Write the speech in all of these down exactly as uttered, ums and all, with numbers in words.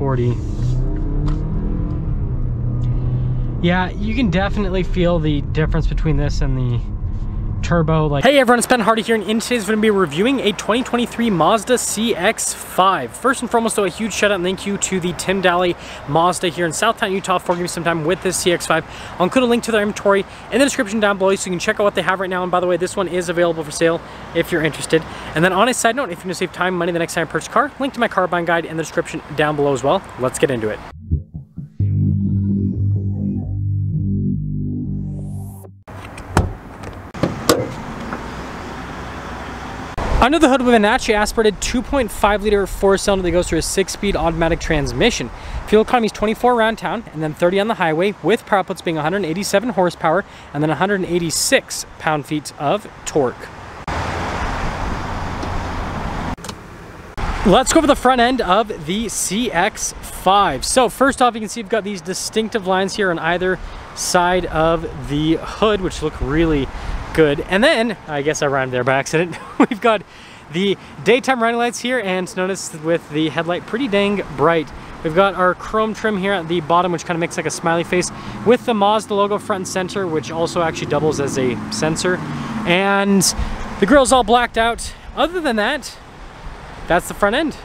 sporty. Yeah, you can definitely feel the difference between this and the turbo. Like, hey everyone, it's Ben Hardy here, and in today's video, we're going to be reviewing a twenty twenty-three Mazda C X five. First and foremost, though, a huge shout out and thank you to the Tim Dahle Mazda here in Southtown, Utah, for giving me some time with this C X five. I'll include a link to their inventory in the description down below so you can check out what they have right now. And by the way, this one is available for sale if you're interested. And then on a side note, if you're going to save time, money the next time you purchase a car, link to my car buying guide in the description down below as well. Let's get into it. Under the hood, we have a naturally aspirated two point five liter four-cylinder that goes through a six-speed automatic transmission. Fuel economy is twenty-four around town and then thirty on the highway, with power outputs being one hundred eighty-seven horsepower and then one hundred eighty-six pound-feet of torque. Let's go over the front end of the C X five. So first off, you can see we've got these distinctive lines here on either side of the hood, which look really good. And then, I guess I rhymed there by accident, we've got the daytime running lights here, and notice with the headlight, pretty dang bright. We've got our chrome trim here at the bottom, which kind of makes like a smiley face, with the Mazda logo front and center, which also actually doubles as a sensor. And the grille's all blacked out. Other than that, that's the front end.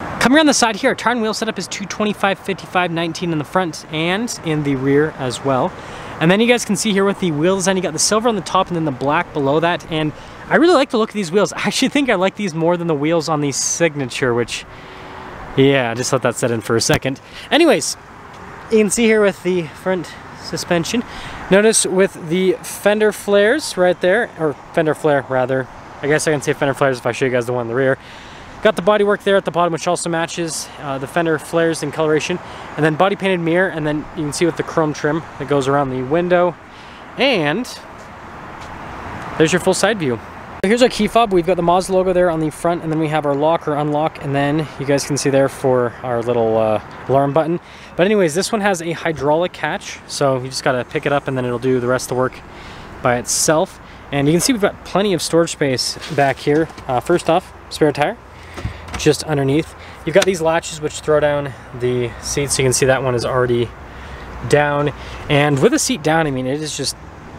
Coming around the side here, our tire and wheel setup is two twenty-five fifty-five nineteen in the front and in the rear as well. And then you guys can see here with the wheel design, you got the silver on the top and then the black below that. And I really like the look of these wheels. I actually think I like these more than the wheels on the Signature, which, yeah, just let that set in for a second. Anyways, you can see here with the front suspension, notice with the fender flares right there, or fender flare rather. I guess I can say fender flares if I show you guys the one in the rear. Got the bodywork there at the bottom, which also matches uh, the fender flares in coloration, and then body painted mirror, and then you can see with the chrome trim that goes around the window. And there's your full side view. So here's our key fob. We've got the Mazda logo there on the front, and then we have our lock or unlock, and then you guys can see there for our little uh, alarm button. But anyways, this one has a hydraulic catch, so you just gotta pick it up and then it'll do the rest of the work by itself. And you can see we've got plenty of storage space back here. Uh, first off, spare tire just underneath. You've got these latches which throw down the seats, so you can see that one is already down. And with a seat down, I mean, it is just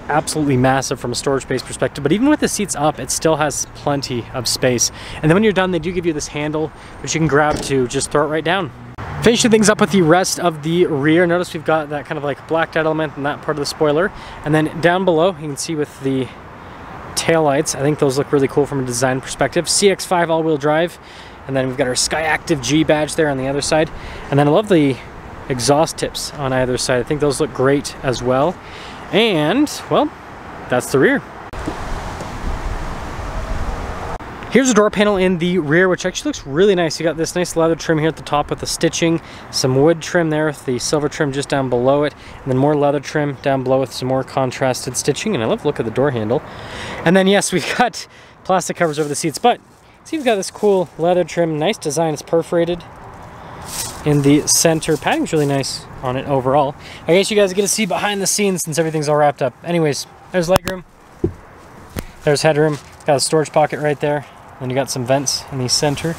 absolutely massive from a storage space perspective, but even with the seats up, it still has plenty of space. And then when you're done, they do give you this handle which you can grab to just throw it right down. Finishing things up with the rest of the rear, notice we've got that kind of like blacked out element in that part of the spoiler, and then down below you can see with the taillights, I think those look really cool from a design perspective. C X five all-wheel drive. And then we've got our Skyactiv-G badge there on the other side. And then I love the exhaust tips on either side. I think those look great as well. And, well, that's the rear. Here's a door panel in the rear, which actually looks really nice. You got this nice leather trim here at the top with the stitching, some wood trim there with the silver trim just down below it, and then more leather trim down below with some more contrasted stitching. And I love the look of the door handle. And then, yes, we've got plastic covers over the seats, but see, we've got this cool leather trim, nice design. It's perforated in the center. Padding's really nice on it overall. I guess you guys get to see behind the scenes since everything's all wrapped up. Anyways, there's legroom, there's headroom, got a storage pocket right there, and you got some vents in the center.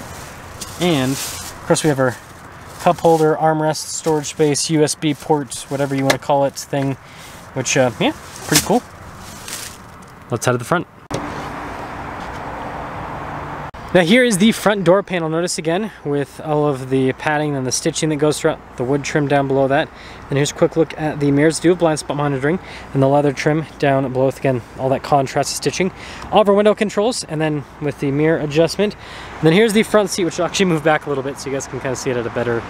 And of course, we have our cup holder, armrest, storage space, U S B port, whatever you want to call it, thing, which, uh, yeah, pretty cool. Let's head to the front. Now here is the front door panel, notice again with all of the padding and the stitching that goes throughout, the wood trim down below that. And here's a quick look at the mirrors. Do have blind spot monitoring, and the leather trim down below with, again, all that contrast stitching. All of our window controls, and then with the mirror adjustment. And then here's the front seat, which will actually move back a little bit so you guys can kind of see it at a better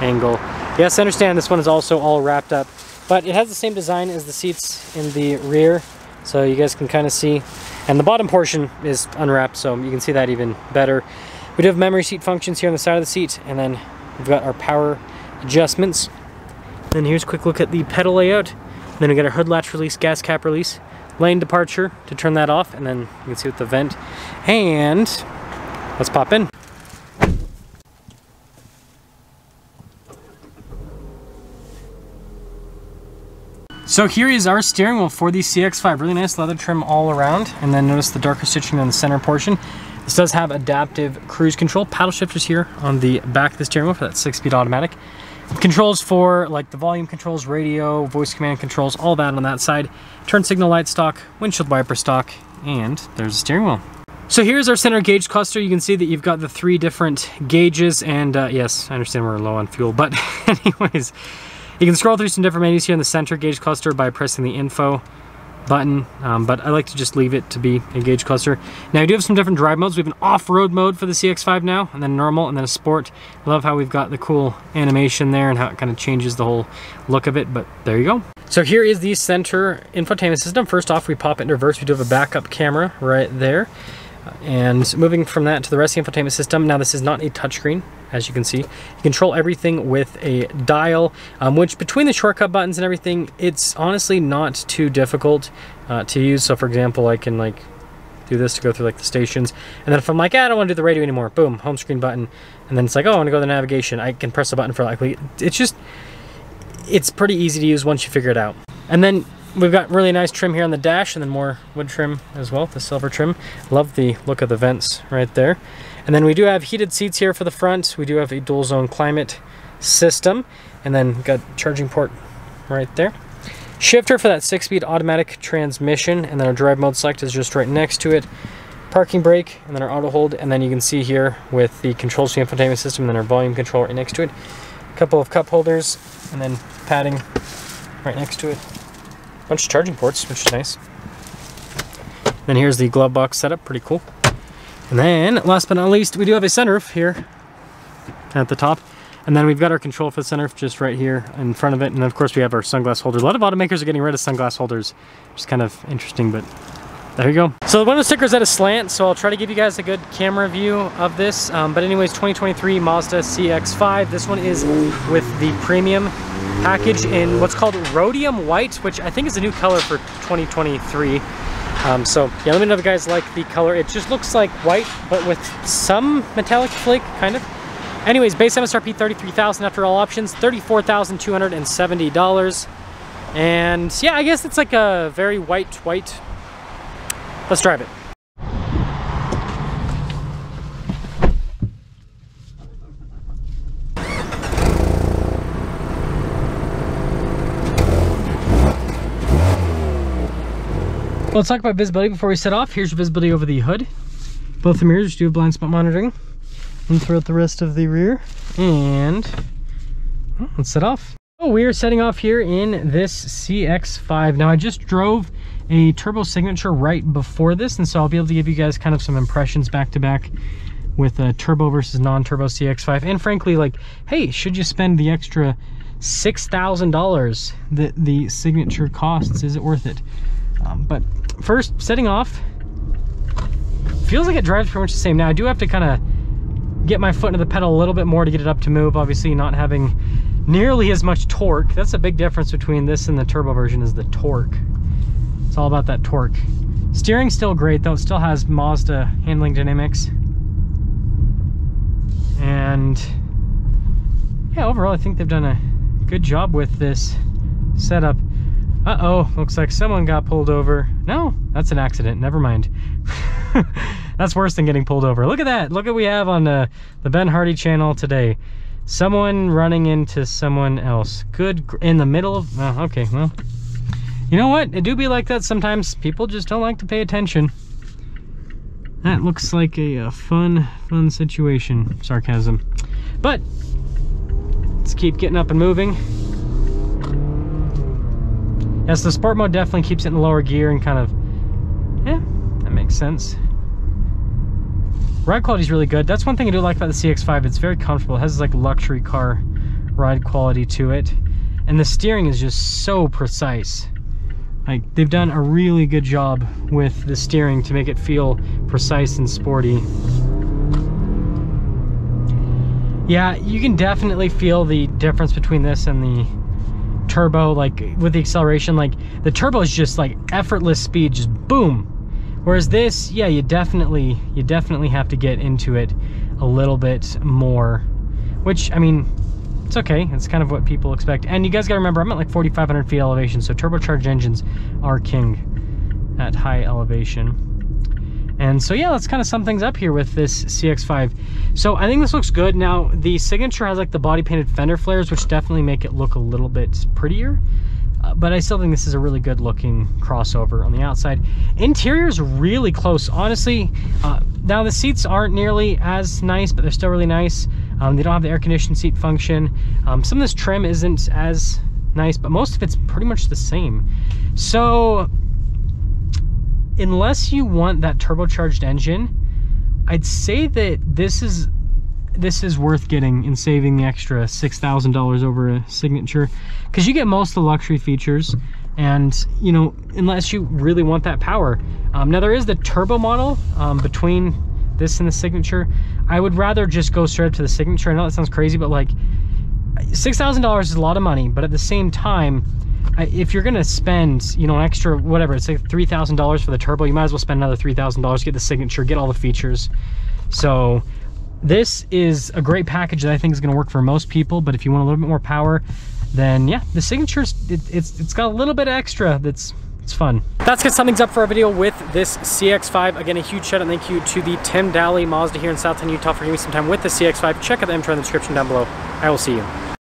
angle. Yes, I understand this one is also all wrapped up, but it has the same design as the seats in the rear, so you guys can kind of see. And the bottom portion is unwrapped, so you can see that even better. We do have memory seat functions here on the side of the seat, and then we've got our power adjustments. Then here's a quick look at the pedal layout. And then we got our hood latch release, gas cap release, lane departure to turn that off, and then you can see with the vent. And let's pop in. So here is our steering wheel for the C X five. Really nice leather trim all around. And then notice the darker stitching on the center portion. This does have adaptive cruise control, paddle shifters here on the back of the steering wheel for that six-speed automatic. Controls for like the volume controls, radio, voice command controls, all that on that side. Turn signal light stock, windshield wiper stock, and there's the steering wheel. So here's our center gauge cluster. You can see that you've got the three different gauges, and uh, yes, I understand we're low on fuel, but anyways, you can scroll through some different menus here in the center gauge cluster by pressing the info button, um, but I like to just leave it to be a gauge cluster. Now we do have some different drive modes. We have an off-road mode for the C X five now, and then normal, and then a sport. I love how we've got the cool animation there and how it kind of changes the whole look of it, but there you go. So here is the center infotainment system. First off, we pop it in reverse. We do have a backup camera right there. And moving from that to the rest of the infotainment system, now this is not a touchscreen, as you can see. You control everything with a dial, um, which between the shortcut buttons and everything, it's honestly not too difficult uh, to use. So for example, I can like do this to go through like the stations. And then if I'm like, ah, I don't want to do the radio anymore, boom, home screen button. And then it's like, oh, I want to go to the navigation. I can press a button for like, it's just, it's pretty easy to use once you figure it out. And then we've got really nice trim here on the dash, and then more wood trim as well, the silver trim. Love the look of the vents right there. And then we do have heated seats here for the front. We do have a dual zone climate system, and then got charging port right there. Shifter for that six-speed automatic transmission, and then our drive mode select is just right next to it. Parking brake, and then our auto hold, and then you can see here with the controls for the infotainment system, and then our volume control right next to it. A couple of cup holders, and then padding right next to it. Bunch of charging ports, which is nice. Then here's the glove box setup, pretty cool. And then last but not least, we do have a sunroof here at the top, and then we've got our control for the sunroof just right here in front of it. And of course we have our sunglass holders. A lot of automakers are getting rid of sunglass holders, which is kind of interesting, but there you go. So the window sticker is at a slant, so I'll try to give you guys a good camera view of this. Um, but anyways, twenty twenty-three Mazda C X five. This one is with the premium package in what's called rhodium white, which I think is a new color for twenty twenty-three. Um, so yeah, let me know if you guys like the color. It just looks like white, but with some metallic flake, kind of. Anyways, base M S R P thirty-three thousand dollars after all options, thirty-four thousand two hundred seventy dollars. And yeah, I guess it's like a very white white. Let's drive it. Well, let's talk about visibility before we set off. Here's your visibility over the hood. Both the mirrors do blind spot monitoring, and throughout the rest of the rear. And well, let's set off. So we are setting off here in this C X five. Now I just drove a turbo signature right before this, and so I'll be able to give you guys kind of some impressions back to back with a turbo versus non-turbo C X five, and frankly, like, hey, should you spend the extra six thousand dollars that the signature costs? Is it worth it? Um, but first, setting off, feels like it drives pretty much the same. Now I do have to kind of get my foot into the pedal a little bit more to get it up to move, obviously not having nearly as much torque. That's a big difference between this and the turbo version, is the torque. It's all about that torque. Steering's still great though. It still has Mazda handling dynamics. And yeah, overall I think they've done a good job with this setup. Uh-oh, looks like someone got pulled over. No, that's an accident, never mind. That's worse than getting pulled over. Look at that, look what we have on the, the Ben Hardy channel today. Someone running into someone else. Good, in the middle of, oh, okay, well. You know what? It do be like that sometimes. People just don't like to pay attention. That looks like a, a fun, fun situation. Sarcasm. But let's keep getting up and moving. Yes, the sport mode definitely keeps it in lower gear and kind of, yeah, that makes sense. Ride quality is really good. That's one thing I do like about the C X five. It's very comfortable. It has this like luxury car ride quality to it. And the steering is just so precise. Like, they've done a really good job with the steering to make it feel precise and sporty. Yeah, you can definitely feel the difference between this and the turbo, like with the acceleration. Like the turbo is just like effortless speed, just boom. Whereas this, yeah, you definitely, you definitely have to get into it a little bit more, which, I mean, it's okay, it's kind of what people expect. And you guys gotta remember, I'm at like forty-five hundred feet elevation, so turbocharged engines are king at high elevation. And so yeah, let's kind of sum things up here with this C X five. So I think this looks good. Now the Signature has like the body painted fender flares, which definitely make it look a little bit prettier. Uh, but I still think this is a really good looking crossover on the outside. Interior's really close, honestly. Uh, now the seats aren't nearly as nice, but they're still really nice. Um, they don't have the air conditioned seat function. Um, some of this trim isn't as nice, but most of it's pretty much the same. So unless you want that turbocharged engine, I'd say that this is this is worth getting and saving the extra six thousand dollars over a Signature, because you get most of the luxury features, and you know, unless you really want that power. Um, now there is the turbo model um, between this and the Signature. I would rather just go straight up to the Signature. I know that sounds crazy, but like six thousand dollars is a lot of money, but at the same time, if you're gonna spend, you know, an extra whatever, it's like three thousand dollars for the turbo, you might as well spend another three thousand dollars, get the Signature, get all the features. So this is a great package that I think is gonna work for most people. But if you want a little bit more power, then yeah, the Signature's it, it's it's got a little bit extra. That's it's fun. That's gonna sum things up for our video with this C X five. Again, a huge shout out and thank you to the Tim Dahle Mazda here in Southtown, Utah for giving me some time with the C X five. Check out the intro in the description down below. I will see you.